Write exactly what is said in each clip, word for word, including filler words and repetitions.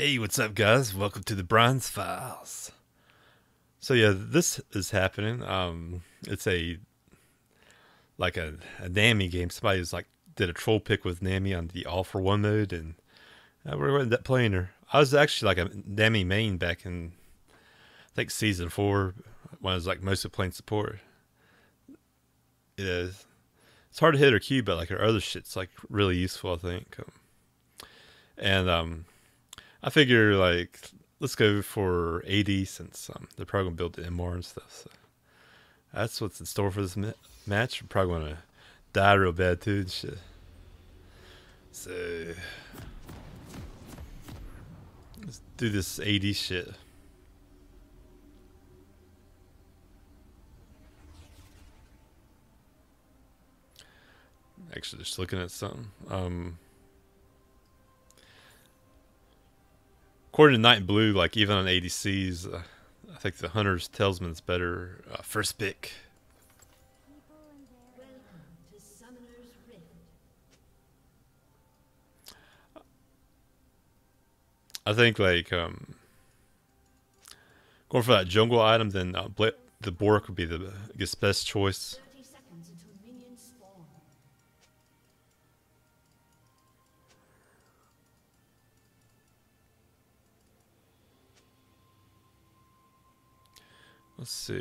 Hey, what's up, guys? Welcome to the Bronze Files. So yeah, this is happening. Um, it's a like a, a Nami game. Somebody was like did a troll pick with Nami on the all for one mode, and uh, we ended up playing her. I was actually like a Nami main back in I think season four when I was like mostly playing support. It is. It's hard to hit her Q, but like her other shit's like really useful, I think. Um, and um. I figure, like, let's go for A D since um, they're probably going to build the M R and stuff. So that's what's in store for this ma match. We're probably going to die real bad, too, and shit. So let's do this A D shit. Actually, just looking at something. Um... According to Night and Blue, like even on A D Cs, uh, I think the Hunter's Talisman's better uh, first pick. To Summoner's Rift. I think like um, going for that jungle item, then uh, the Bork would be the I guess, best choice. Let's see.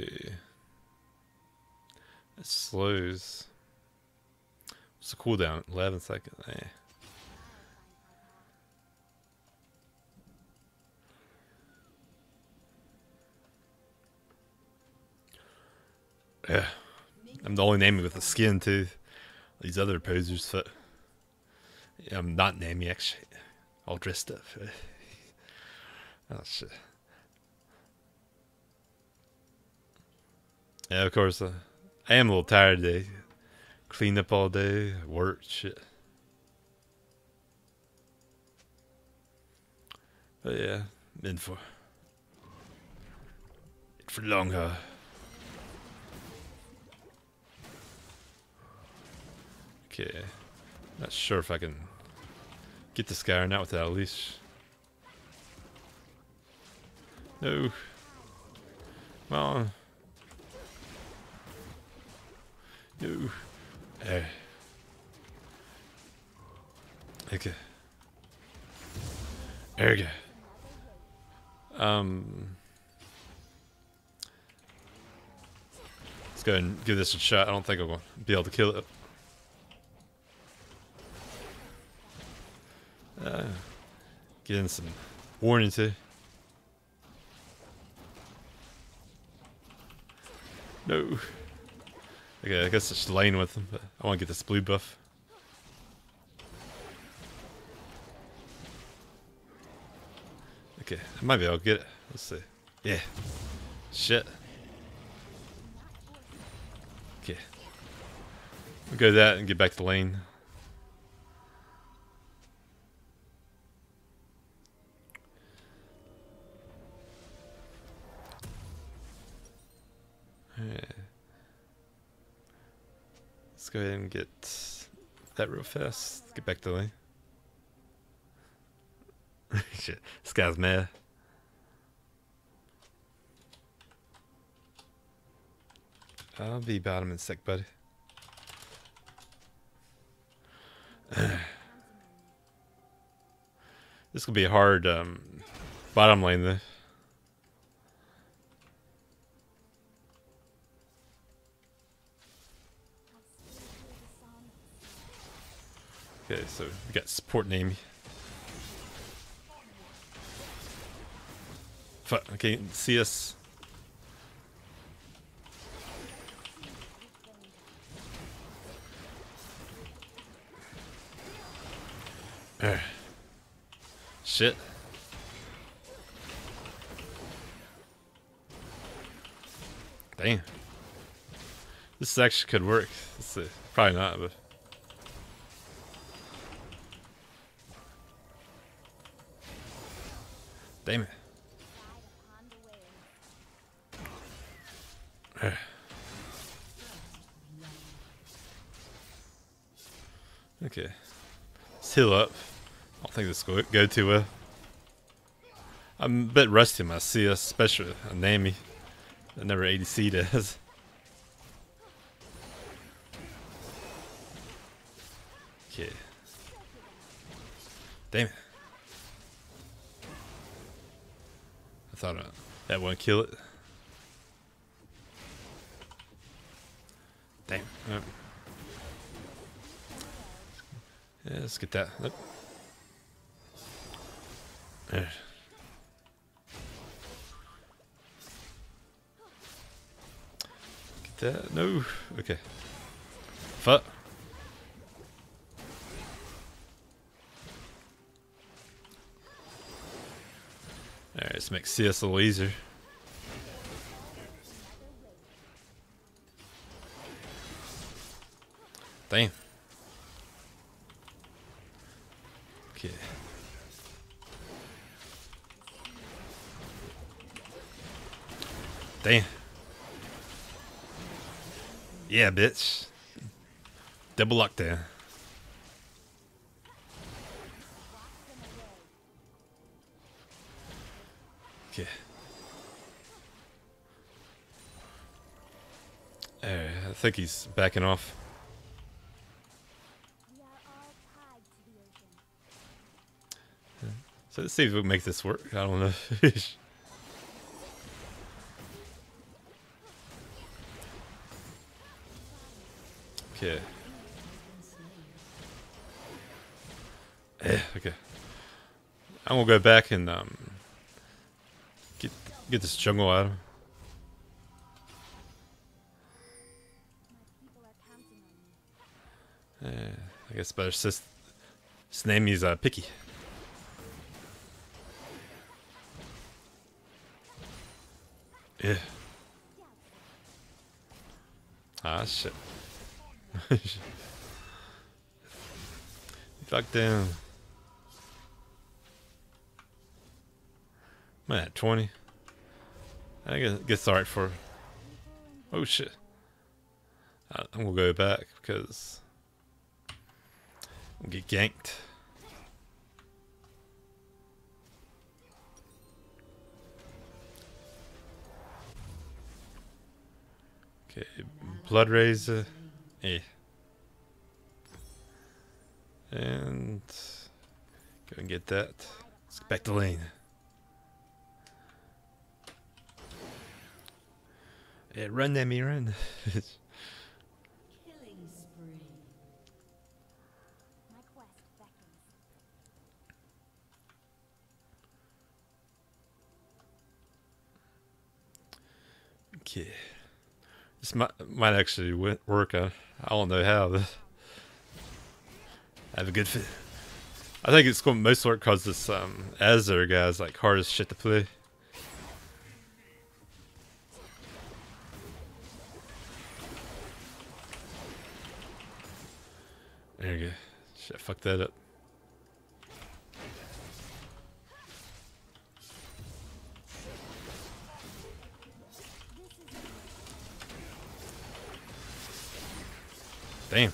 It slows. What's the cooldown? Eleven seconds. Eh. Yeah. I'm the only Nami with a skin too. These other posers. So yeah, I'm not Nami actually. All dressed up. Oh shit. Yeah, of course. Uh, I am a little tired today. Cleaned up all day, work, shit. But yeah, in for in for long haul. Okay, not sure if I can get this guy or not without a leash. No. Well. No. Uh, okay. There we go. Um, let's go ahead and give this a shot. I don't think I'm going to be able to kill it. Uh, getting some warnings here. No. Okay, I guess it's lane with him, but I want to get this blue buff. Okay, I might be able to get it. Let's see. Yeah. Shit. Okay. We'll go to that and get back to lane. Alright. Let's go ahead and get that real fast. Let's get back to lane. Shit, this guy's mad. I'll be bottom in a sec, buddy. This could be a hard um, bottom lane though. Okay, so we got support Nami. Fuck, I can't see us. Uh, shit. Damn. This actually could work. Let's see. Probably not, but. Damn it. Okay. Let's heal up. I don't think this will go too well. I'm a bit rusty when I see a special, a Nami. I never A D C'd this. Okay. Damn it. I thought uh, that wouldn't kill it. Damn. Right. Yeah, let's get that. Nope. All right. Get that. No. Okay. Fuck. All right. Let's make C S a little easier. Damn. Okay. Damn. Yeah, bitch. Double lockdown. Okay. Alright, I think he's backing off. So let's see if we can make this work. I don't know. Okay. Yeah, okay. I'm gonna go back and um get get this jungle out of him. Yeah, I guess better assist. His name is uh, Picky. Yeah. Ah, shit. Fuck down. I'm at twenty. I guess it's alright for. Oh, shit. I'm gonna go back because I'm gonna get ganked. Okay, Blood Razor, yeah, and go and get that. Let's get back to lane. Yeah, run, Nami, run. Killing spree. My quest beckons. Okay. This might, might actually work. I, I don't know how. But I have a good fit. I think it's going to most work because this um, Azure guy's like hard as shit to play. There you go. Shit, fuck that up. Damn.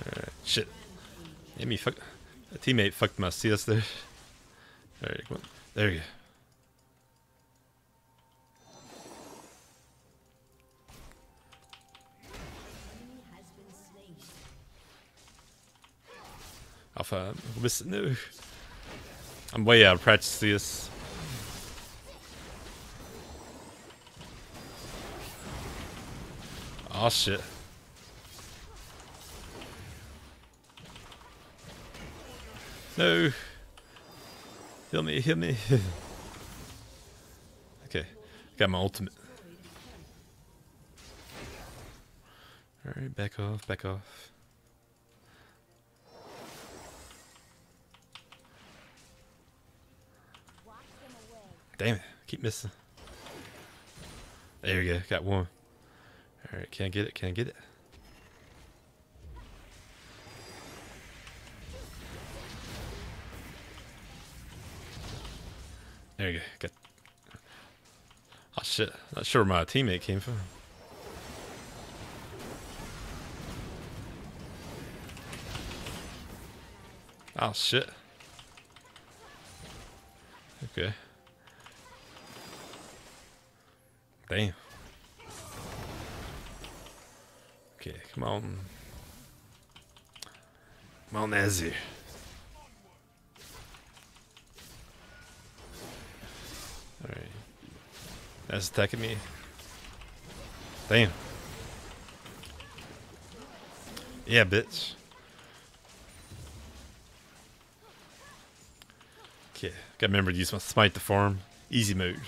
Alright, shit. Hit me, fuck. A teammate fucked my C S there. Alright, come on. There we go. Alpha, I'm missing. No. I'm way out of practice C S. Oh shit. No. Heal me, heal me. Okay, got my ultimate. Alright, back off, back off. Damn it, keep missing. There we go, got one. Alright, can't get it, can't get it. There you go, got. Oh shit, not sure where my teammate came from. Oh shit. Okay. Damn. Okay, come on. Come on, Nazi. Alright. That's attacking me. Damn. Yeah, bitch. Okay, gotta remember to use my smite to farm. Easy mode.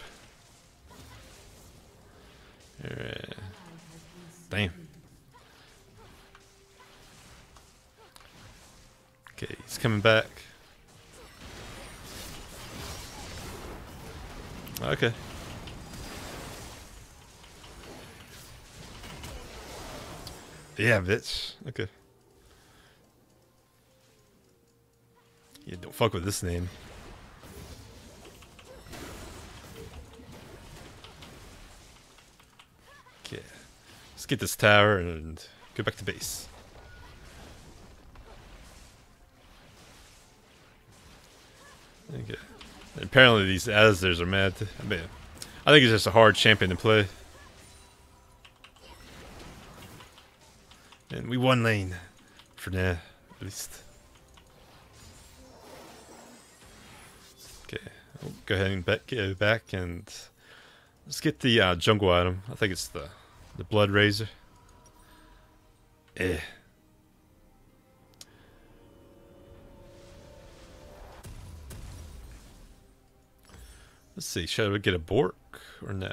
Alright. Damn. Okay, he's coming back. Okay. Yeah, bitch. Okay. Yeah, don't fuck with this name. Okay. Let's get this tower and go back to base. Okay. Apparently these Azders are mad. I mean, I think it's just a hard champion to play. And we won lane. For now, at least. Okay, I'll go ahead and back, go back and let's get the uh, jungle item. I think it's the, the Blood Razor. Eh. Let's see, should I get a Bork or nah?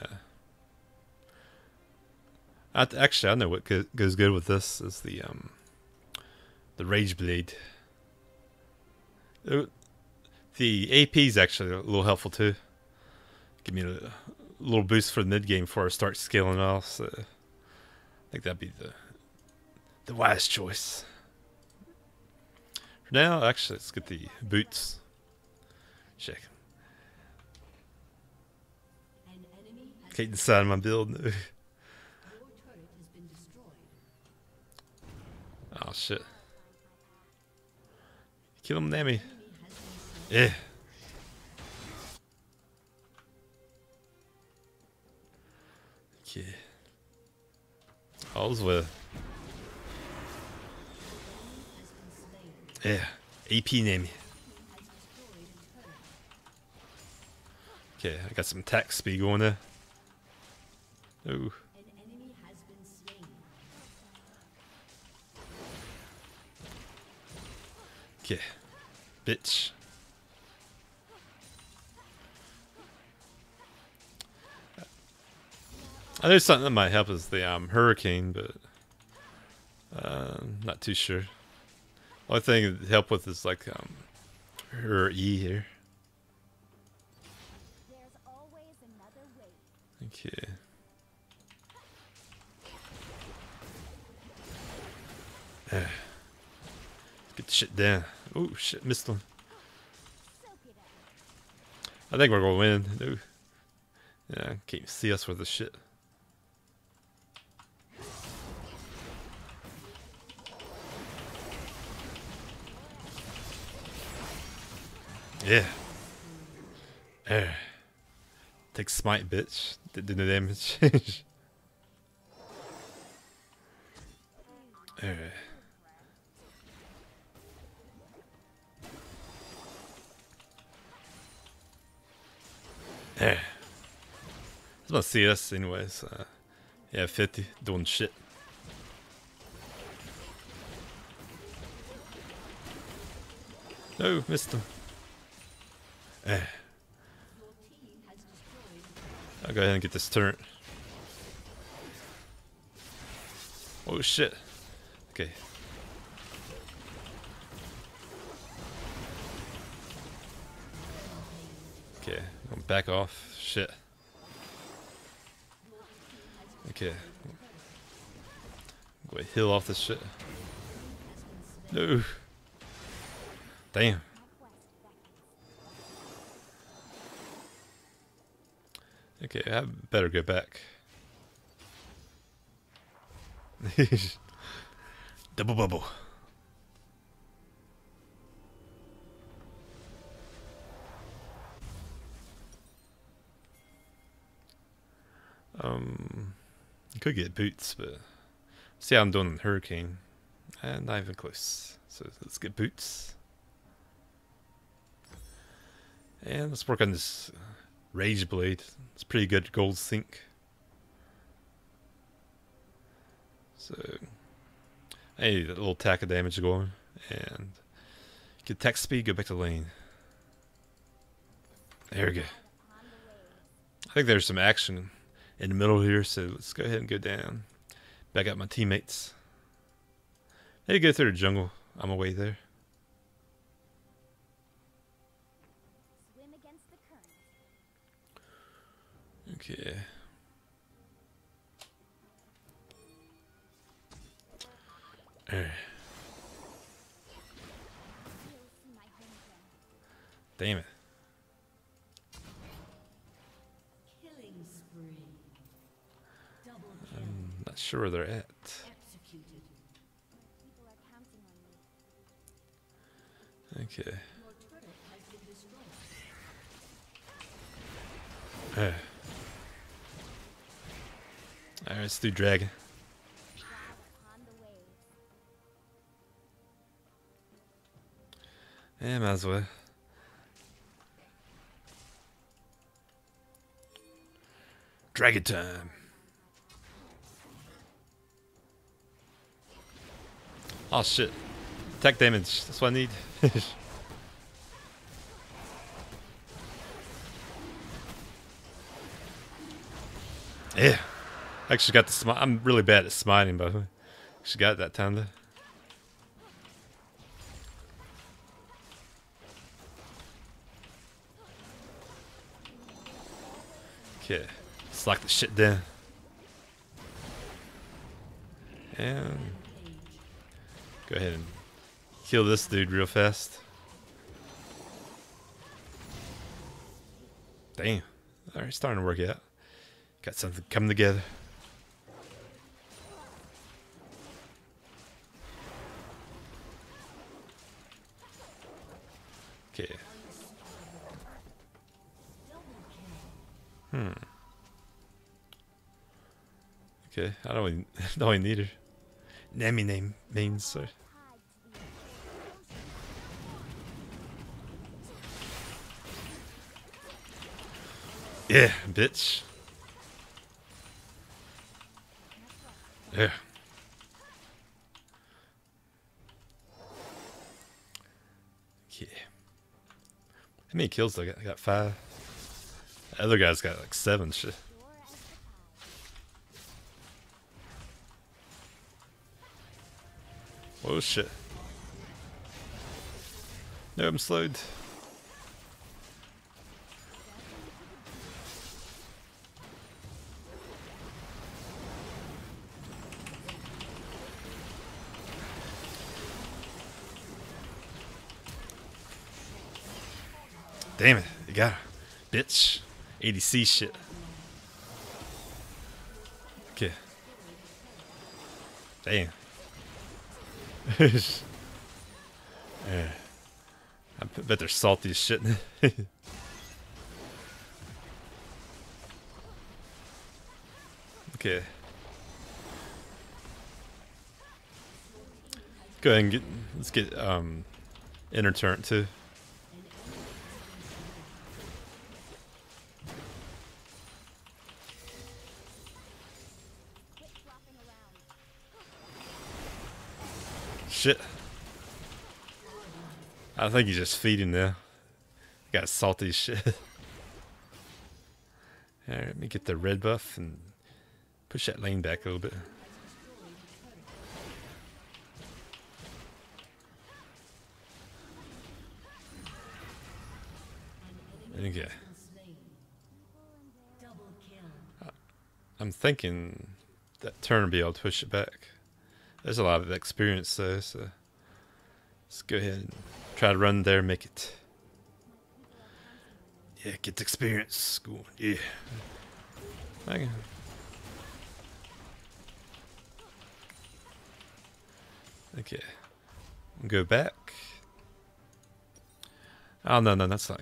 I th actually, I know what go goes good with this is the um, the Rage Blade. It, the A P is actually a little helpful too. Give me a, a little boost for the mid game before I start scaling off. So I think that'd be the the wise choice. For now, actually, let's get the boots. Check. Can't decide my build. No. Oh shit. Kill him, Nami. Yeah. Okay. All's well. Yeah. A P Nami. Okay, I got some attack speed going there. Ooh. An enemy has been slain. Okay. Bitch. I know something that might help is the um, Hurricane, but uh, not too sure. Only thing to help with is like um, her E here. There's always another way. Okay. Uh, get the shit down. Oh shit, missed one. I think we're gonna win. No. Yeah, can't see us with this shit. Yeah. Uh, take smite, bitch. That did no damage. uh. Yeah. It's about C S anyways. Uh, yeah, fifty. Doing shit. No, missed him. Yeah. I'll go ahead and get this turret. Oh shit. Okay. Okay, I'm back off. Shit. Okay. I'm going to heal off this shit. No. Damn. Okay, I better go back. Double bubble. Um, could get boots, but see how I'm doing in Hurricane. And not even close. So let's get boots. And let's work on this Rage Blade. It's pretty good gold sink. So I need a little tack of damage going. And get attack speed, go back to lane. There we go. I think there's some action in the middle here, so let's go ahead and go down. Back up my teammates. They go through the jungle. I'm away there. Swim against the current. Okay. Alright. Damn it. I'm not sure where they're at. Okay. Uh. Alright, let's do dragon. Yeah, might as well. Dragon time. Oh shit. Attack damage, that's what I need. Yeah. I actually got the smite. I'm really bad at smiting, by the way. Actually got it that time though. Okay. Let's lock the shit down. And go ahead and kill this dude real fast. Damn. Alright, starting to work out. Got something coming together. Okay. Hmm. Okay, I don't really, don't really need her. Nami name means so. Yeah, bitch. Yeah. Okay. How many kills do I got? I got five. The other guy's got like seven shit. Oh shit. No, I'm slowed. Damn it, you got her. Bitch. A D C shit. Okay. Damn. Yeah. I bet they're salty as shit. Okay. Go ahead and get, let's get um inner turret too. Shit. I think he's just feeding there. Got salty shit. Alright, let me get the red buff and push that lane back a little bit. Okay. I'm thinking that turn will be able to push it back. There's a lot of experience though, so let's go ahead and try to run there and make it. Yeah, get the experience going. Yeah. Okay. Okay. Go back. Oh no, no, that's not.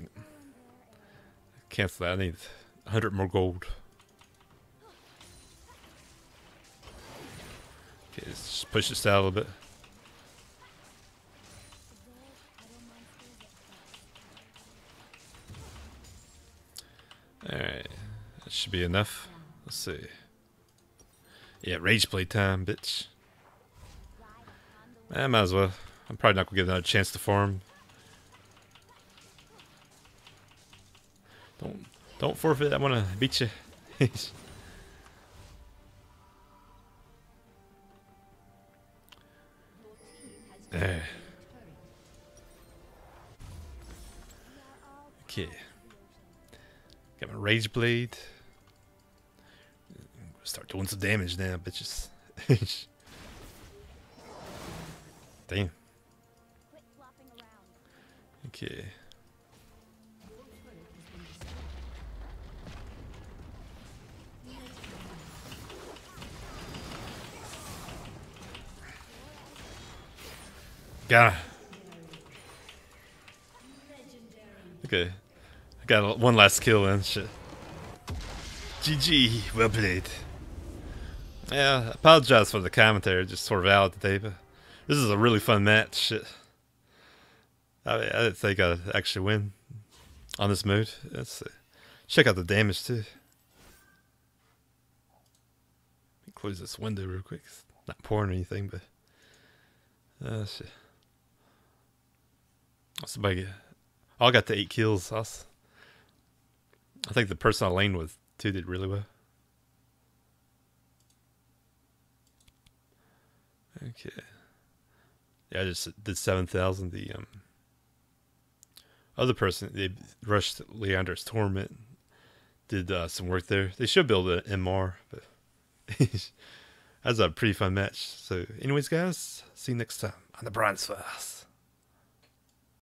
Cancel that. I need one hundred more gold. Okay, let's just push this down a little bit. Alright, that should be enough. Let's see. Yeah, Rage Blade time, bitch. I might as well. I'm probably not gonna give another chance to farm. Don't don't forfeit. I wanna beat you. There. Okay. Got my Rage Blade. Start doing some damage now, bitches. Damn. Okay. Got it. Okay. I got one last kill and shit. G G. Well played. Yeah, I apologize for the commentary, just sort of out today, but this is a really fun match. Shit. I, mean, I didn't think I'd actually win on this mode. Let's see. Check out the damage, too. Let me close this window real quick. It's not pouring or anything, but. Oh, shit. Somebody get. I got the eight kills. I, was, I think the person I laned with, too, did really well. Okay. Yeah, I just did seven thousand. The um, other person, they rushed Leander's Torment, did uh, some work there. They should build an M R, but that was a pretty fun match. So anyways, guys, see you next time on the Bronze Files.